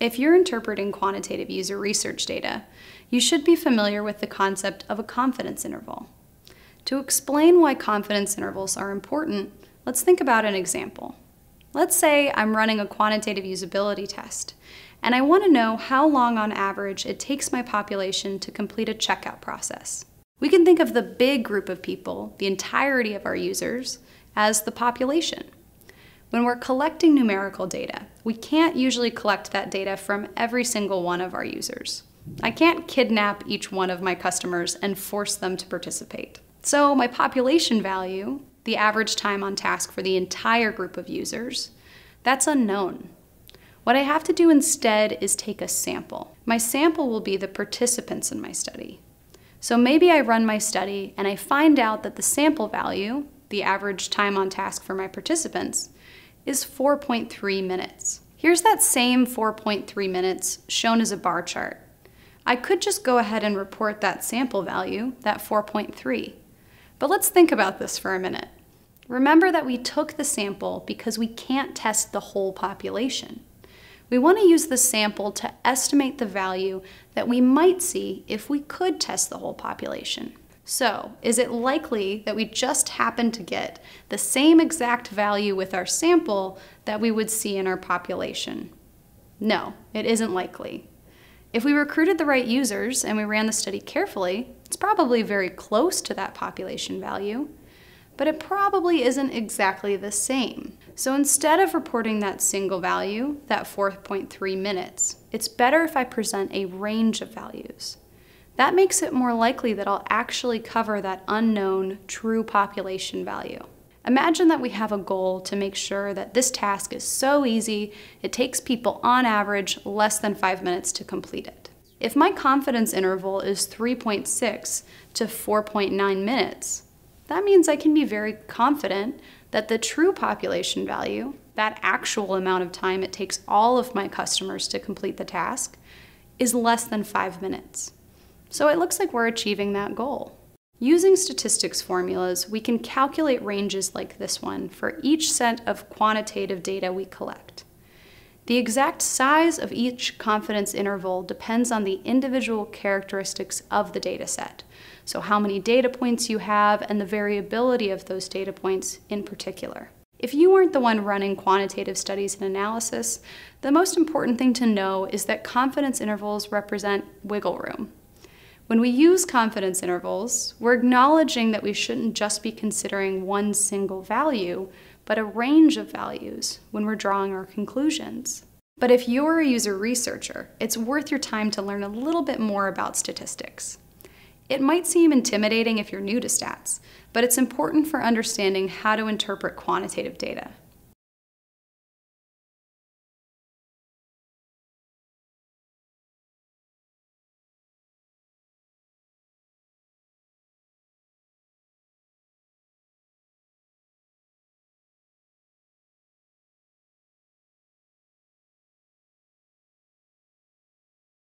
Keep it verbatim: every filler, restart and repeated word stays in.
If you're interpreting quantitative user research data, you should be familiar with the concept of a confidence interval. To explain why confidence intervals are important, let's think about an example. Let's say I'm running a quantitative usability test, and I want to know how long on average it takes my population to complete a checkout process. We can think of the big group of people, the entirety of our users, as the population. When we're collecting numerical data, we can't usually collect that data from every single one of our users. I can't kidnap each one of my customers and force them to participate. So my population value, the average time on task for the entire group of users, that's unknown. What I have to do instead is take a sample. My sample will be the participants in my study. So maybe I run my study and I find out that the sample value, the average time on task for my participants, is four point three minutes. Here's that same four point three minutes shown as a bar chart. I could just go ahead and report that sample value, that four point three. But let's think about this for a minute. Remember that we took the sample because we can't test the whole population. We want to use the sample to estimate the value that we might see if we could test the whole population. So, is it likely that we just happen to get the same exact value with our sample that we would see in our population? No, it isn't likely. If we recruited the right users and we ran the study carefully, it's probably very close to that population value, but it probably isn't exactly the same. So instead of reporting that single value, that four point three minutes, it's better if I present a range of values. That makes it more likely that I'll actually cover that unknown true population value. Imagine that we have a goal to make sure that this task is so easy, it takes people on average less than five minutes to complete it. If my confidence interval is three point six to four point nine minutes, that means I can be very confident that the true population value, that actual amount of time it takes all of my customers to complete the task, is less than five minutes. So it looks like we're achieving that goal. Using statistics formulas, we can calculate ranges like this one for each set of quantitative data we collect. The exact size of each confidence interval depends on the individual characteristics of the data set, so how many data points you have and the variability of those data points in particular. If you aren't the one running quantitative studies and analysis, the most important thing to know is that confidence intervals represent wiggle room. When we use confidence intervals, we're acknowledging that we shouldn't just be considering one single value, but a range of values when we're drawing our conclusions. But if you're a user researcher, it's worth your time to learn a little bit more about statistics. It might seem intimidating if you're new to stats, but it's important for understanding how to interpret quantitative data.